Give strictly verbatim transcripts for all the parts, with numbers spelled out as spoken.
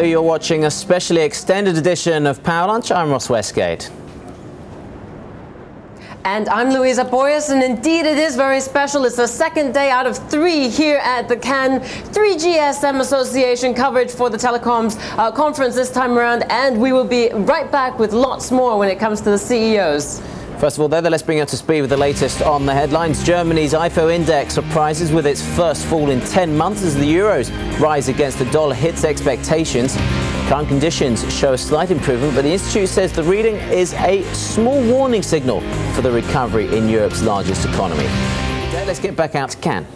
Hello, you're watching a specially extended edition of Power Lunch. I'm Ross Westgate. And I'm Louisa Bojesen. Indeed, it is very special. It's the second day out of three here at the Cannes three G S M Association coverage for the telecoms uh, conference this time around. And we will be right back with lots more when it comes to the C E Os. First of all, though, let's bring you up to speed with the latest on the headlines. Germany's I F O index surprises with its first fall in ten months as the euro's rise against the dollar hits expectations. Current conditions show a slight improvement, but the institute says the reading is a small warning signal for the recovery in Europe's largest economy. Today, let's get back out to Cannes.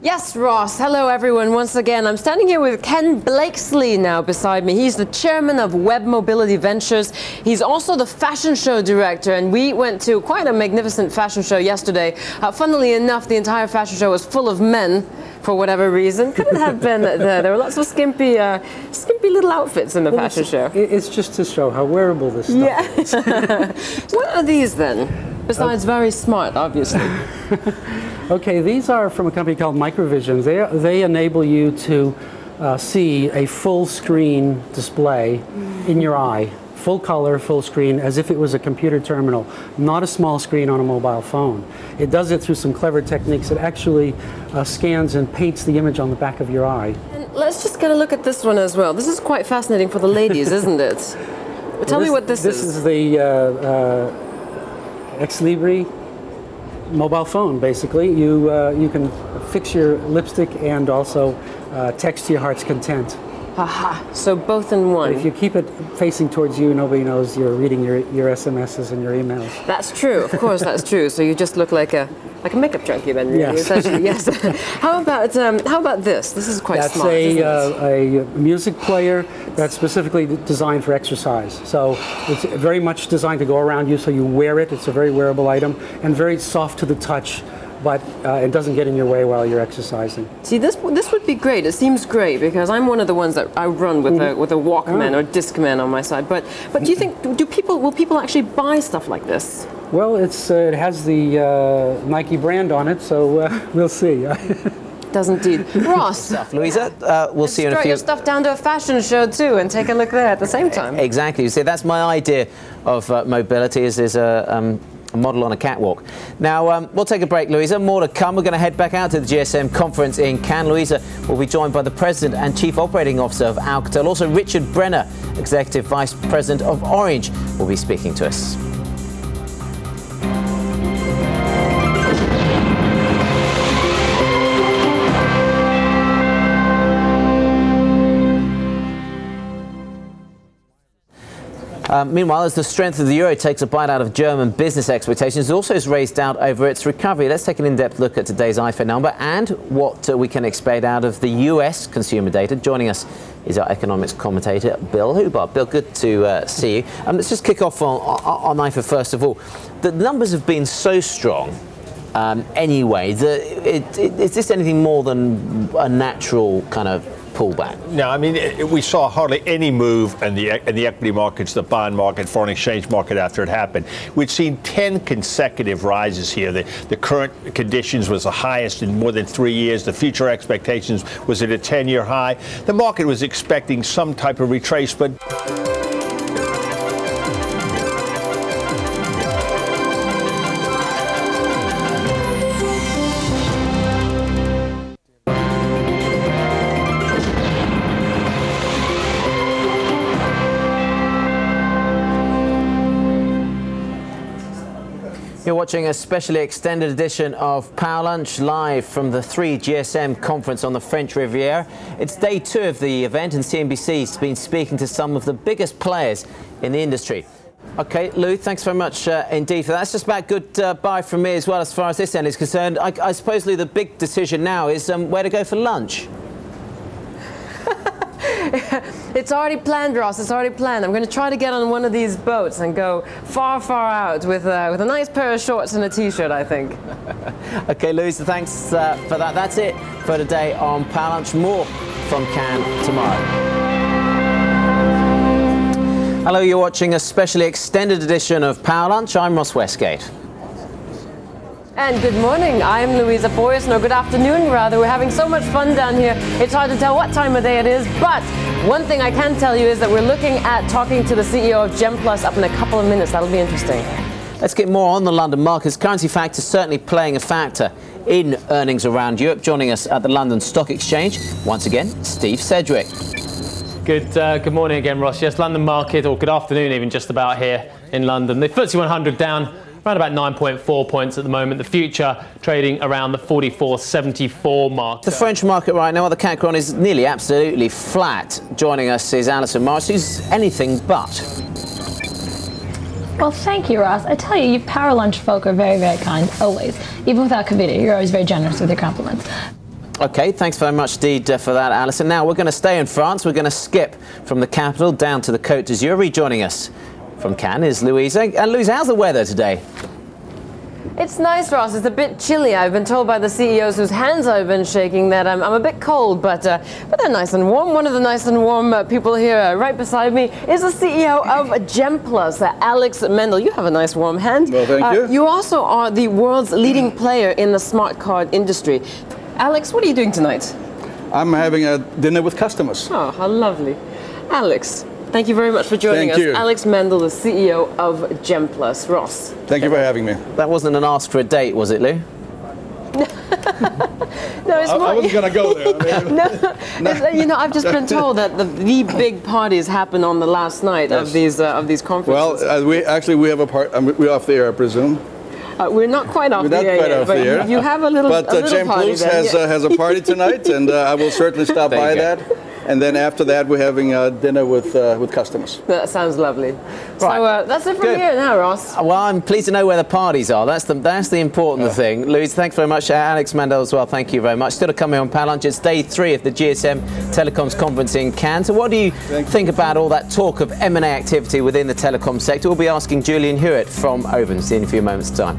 Yes, Ross. Hello, everyone. Once again, I'm standing here with Ken Blakesley now beside me. He's the chairman of Web Mobility Ventures. He's also the fashion show director, and we went to quite a magnificent fashion show yesterday. Uh, funnily enough, the entire fashion show was full of men for whatever reason. Couldn't have been there. There were lots of skimpy, uh, skimpy little outfits in the well, fashion show. It's just to show how wearable this stuff yeah. is. What are these then? Besides very smart, obviously. Okay, these are from a company called Microvision. They, they enable you to uh, see a full screen display in your eye. Full color, full screen, as if it was a computer terminal, not a small screen on a mobile phone. It does it through some clever techniques. It actually uh, scans and paints the image on the back of your eye. And let's just get a look at this one as well. This is quite fascinating for the ladies, isn't it? Well, tell this, me what this, this is. This is the... Uh, uh, Ex Libri mobile phone, basically. You, uh, you can fix your lipstick and also uh, text to your heart's content. Aha, so both in one. But if you keep it facing towards you, nobody knows you're reading your, your S M Ss and your emails. That's true, of course, that's true. So you just look like a, like a makeup junkie then, really, yes. essentially, yes. How about, um, how about this? This is quite that's smart, a, isn't uh, it? That's a music player that's specifically designed for exercise. So it's very much designed to go around you, so you wear it. It's a very wearable item and very soft to the touch. But uh, it doesn't get in your way while you're exercising. See, this this would be great. It seems great because I'm one of the ones that I run with mm-hmm. a with a Walkman oh. or Discman on my side. But but do you think do people will people actually buy stuff like this? Well, it's uh, it has the uh, Nike brand on it, so uh, we'll see. Does indeed, Ross. Stuff, Louisa, uh, we'll Let's see you in a few. Throw your stuff down to a fashion show too, and take a look there at the same time. Exactly. You see, that's my idea of uh, mobility. Is is a uh, um, A model on a catwalk. Now, um, we'll take a break, Louisa. More to come. We're going to head back out to the G S M conference in Cannes. Louisa will be joined by the President and Chief Operating Officer of Alcatel. Also, Richard Brenner, Executive Vice President of Orange, will be speaking to us. Uh, meanwhile, as the strength of the euro takes a bite out of German business expectations, it also is raised doubt over its recovery. Let's take an in-depth look at today's I F O number and what uh, we can expect out of the U S consumer data. Joining us is our economics commentator, Bill Hubard. Bill, good to uh, see you. Um, let's just kick off on, on, on I F O first of all. The numbers have been so strong um, anyway. The, it, it, is this anything more than a natural kind of pullback? No, I mean, it, we saw hardly any move in the in the equity markets, the bond market, foreign exchange market after it happened. We'd seen ten consecutive rises here. The, the current conditions was the highest in more than three years. The future expectations was at a ten-year high. The market was expecting some type of retracement. You're watching a specially extended edition of Power Lunch live from the three G S M conference on the French Riviera. It's day two of the event and C N B C's been speaking to some of the biggest players in the industry. Okay, Lou, thanks very much uh, indeed for that. That's just about good uh, bye from me as well as far as this end is concerned. I, I suppose, Lou, the big decision now is um, where to go for lunch. It's already planned, Ross. It's already planned. I'm going to try to get on one of these boats and go far, far out with, uh, with a nice pair of shorts and a T-shirt, I think. OK, Louisa, thanks uh, for that. That's it for today on Power Lunch. More from Cannes tomorrow. Hello, you're watching a specially extended edition of Power Lunch. I'm Ross Westgate. And good morning, I'm Louisa Bojesen, or good afternoon rather. We're having so much fun down here, it's hard to tell what time of day it is, but one thing I can tell you is that we're looking at talking to the C E O of Gemplus up in a couple of minutes. That'll be interesting. Let's get more on the London markets. Currency factors certainly playing a factor in earnings around Europe. Joining us at the London Stock Exchange, once again, Steve Sedgwick. Good, uh, good morning again, Ross. Yes, London market, or good afternoon even, just about here in London. The FTSE one hundred down around about nine point four points at the moment. The future trading around the forty-four seventy-four mark. The French market right now, well, the C A C one is nearly absolutely flat. Joining us is Alison Morris, who's anything but. Well, thank you, Ross. I tell you, you Power Lunch folk are very, very kind, always. Even without COVID, you're always very generous with your compliments. OK, thanks very much indeed uh, for that, Alison. Now, we're going to stay in France. We're going to skip from the capital down to the Côte d'Azur. Rejoining us from Cannes is Louisa. And uh, Louisa, how's the weather today? It's nice, Ross. It's a bit chilly. I've been told by the C E Os whose hands I've been shaking that I'm, I'm a bit cold, but uh, but they're nice and warm. One of the nice and warm uh, people here uh, right beside me is the C E O of Gemplus, uh, Alex Mandel. You have a nice warm hand. Well, thank uh, you. You also are the world's leading player in the smart card industry. Alex, what are you doing tonight? I'm having a dinner with customers. Oh, how lovely. Alex, thank you very much for joining thank us. You. Alex Mandel, the C E O of Gemplus. Ross. Thank okay. you for having me. That wasn't an ask for a date, was it, Lou? No, it's I, not. I wasn't going to go there. I mean, no, no. You know, I've just been told that the, the big parties happen on the last night yes. of these uh, of these conferences. Well, uh, we actually we have a part. Um, we're off the air, I presume. Uh, we're not quite off we're the air yet, off but the air. You have a little, but, uh, a little party But uh, James has, uh, has a party tonight, and uh, I will certainly stop there by that. And then after that, we're having uh, dinner with uh, with customers. That sounds lovely. Right. So uh, that's it from Good. here now, Ross. Well, I'm pleased to know where the parties are. That's the that's the important uh. thing. Louise, thanks very much. Uh, Alex Mandel as well. Thank you very much. Still to come here on Power Lunch. It's day three of the G S M Telecoms Conference in Cannes. So what do you Thank think you. about all that talk of M and A activity within the telecom sector? We'll be asking Julian Hewitt from Oven's in a few moments' time.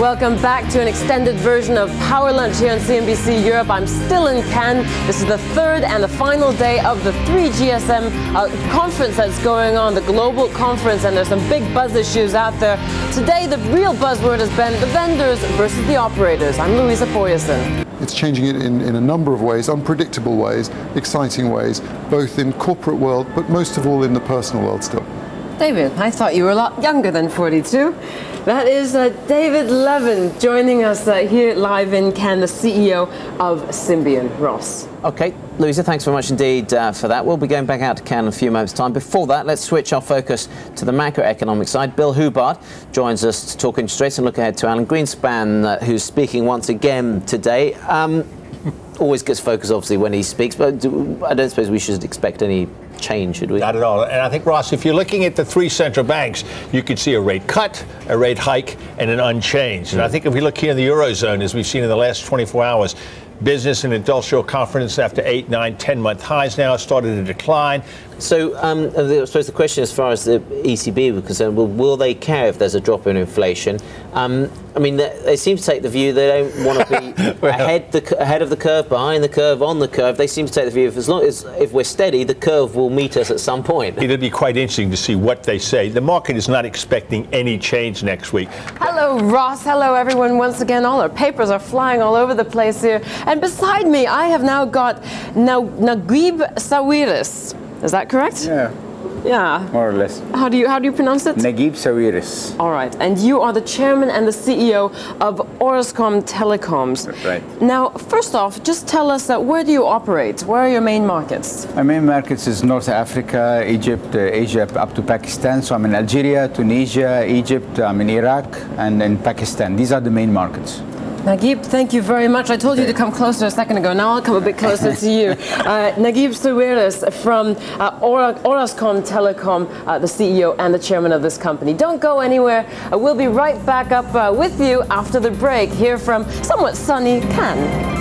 Welcome back to an extended version of Power Lunch here on C N B C Europe. I'm still in Cannes. This is the third and the final day of the three G S M uh, conference that's going on, the global conference, and there's some big buzz issues out there. Today, the real buzzword has been the vendors versus the operators. I'm Louisa Bojesen. It's changing it in, in a number of ways, unpredictable ways, exciting ways, both in corporate world, but most of all in the personal world still. David, I thought you were a lot younger than forty-two. That is uh, David Levin joining us uh, here live in Cannes, the C E O of Symbian. Ross. Okay, Louisa, thanks very much indeed uh, for that. We'll be going back out to Cannes in a few moments' time. Before that, let's switch our focus to the macroeconomic side. Bill Hubard joins us to talk interest rates and look ahead to Alan Greenspan, uh, who's speaking once again today. Um, always gets focus, obviously, when he speaks, but do, I don't suppose we should expect any change, should we? Not at all. And I think, Ross, if you're looking at the three central banks, you could see a rate cut, a rate hike, and an unchanged. And I think if we look here in the Eurozone, as we've seen in the last twenty-four hours, business and industrial confidence after eight, nine, ten-month highs now started to decline. So um, I suppose the question as far as the E C B was concerned, well, will they care if there's a drop in inflation? Um, I mean, they, they seem to take the view they don't want to be well, ahead, the, ahead of the curve, behind the curve, on the curve. They seem to take the view if, as long as if we're steady, the curve will meet us at some point. It'll be quite interesting to see what they say. The market is not expecting any change next week. Hello, Ross. Hello, everyone. Once again, all our papers are flying all over the place here. And beside me, I have now got Naguib Sawiris. Is that correct? Yeah. Yeah. More or less. How do you how do you pronounce it? Naguib Sawiris. All right. And you are the chairman and the C E O of Orascom Telecoms. That's right. Now, first off, just tell us that where do you operate? Where are your main markets? My main markets is North Africa, Egypt, Asia up to Pakistan. So I'm in Algeria, Tunisia, Egypt, I'm in Iraq, and in Pakistan. These are the main markets. Naguib, thank you very much. I told you to come closer a second ago. Now I'll come a bit closer to you. Uh, Naguib Sawiris from uh, Orascom Telecom, uh, the C E O and the chairman of this company. Don't go anywhere. Uh, we'll be right back up uh, with you after the break. Here from somewhat sunny Cannes.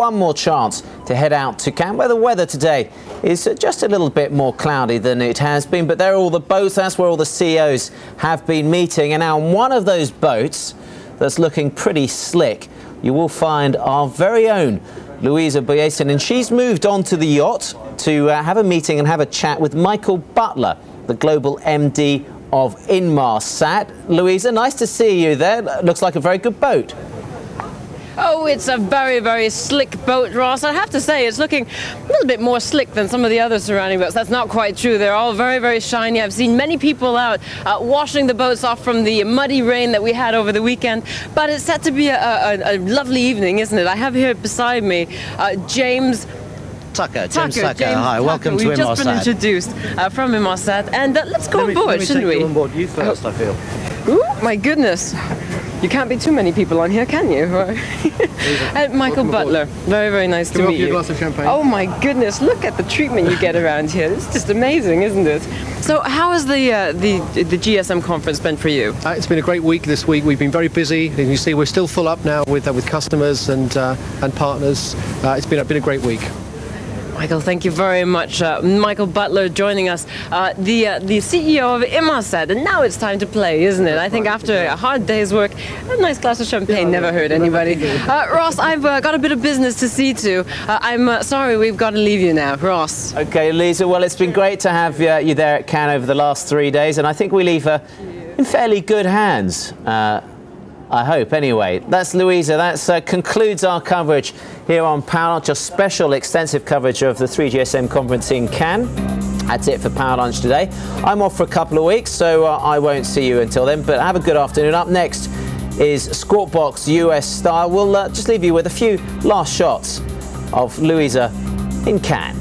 one more chance to head out to Cannes, where the weather today is just a little bit more cloudy than it has been. But there are all the boats, that's where all the C E Os have been meeting. And now on one of those boats that's looking pretty slick, you will find our very own Louisa Bojesen, and she's moved on to the yacht to uh, have a meeting and have a chat with Michael Butler, the global M D of Inmarsat. Louisa, nice to see you there. Looks like a very good boat. Oh, it's a very, very slick boat, Ross. I have to say, it's looking a little bit more slick than some of the other surrounding boats. That's not quite true. They're all very, very shiny. I've seen many people out uh, washing the boats off from the muddy rain that we had over the weekend. But it's set to be a, a, a lovely evening, isn't it? I have here beside me uh, James Tucker. James Tucker. Tucker. James Hi, Tucker. Welcome We've to Inmarsat. We've just been introduced uh, from Inmarsat, and uh, let's go let on me, board, let me shouldn't take we? You on board. You first, oh. I feel. Ooh, my goodness. You can't be too many people on here, can you? And Michael Welcome Butler, aboard. very, very nice Come to meet you. Glass of champagne. Oh my goodness, look at the treatment you get around here. It's just amazing, isn't it? So how has the, uh, the, the G S M conference been for you? Uh, it's been a great week this week. We've been very busy. And you see, we're still full up now with, uh, with customers and, uh, and partners. Uh, it's been, been a great week. Michael, thank you very much. Uh, Michael Butler joining us, uh, the uh, the C E O of Inmarsat, and now it's time to play, isn't it? I think after a hard day's work, a nice glass of champagne never hurt anybody. Uh, Ross, I've uh, got a bit of business to see to. Uh, I'm uh, sorry, we've got to leave you now, Ross. Okay, Lisa. Well, it's been great to have uh, you there at Cannes over the last three days, and I think we leave her in fairly good hands. Uh, I hope, anyway. That's Louisa. That uh, concludes our coverage here on Power Lunch, a special extensive coverage of the three G S M conference in Cannes. That's it for Power Lunch today. I'm off for a couple of weeks, so uh, I won't see you until then, but have a good afternoon. Up next is Squawk Box U S style. We'll uh, just leave you with a few last shots of Louisa in Cannes.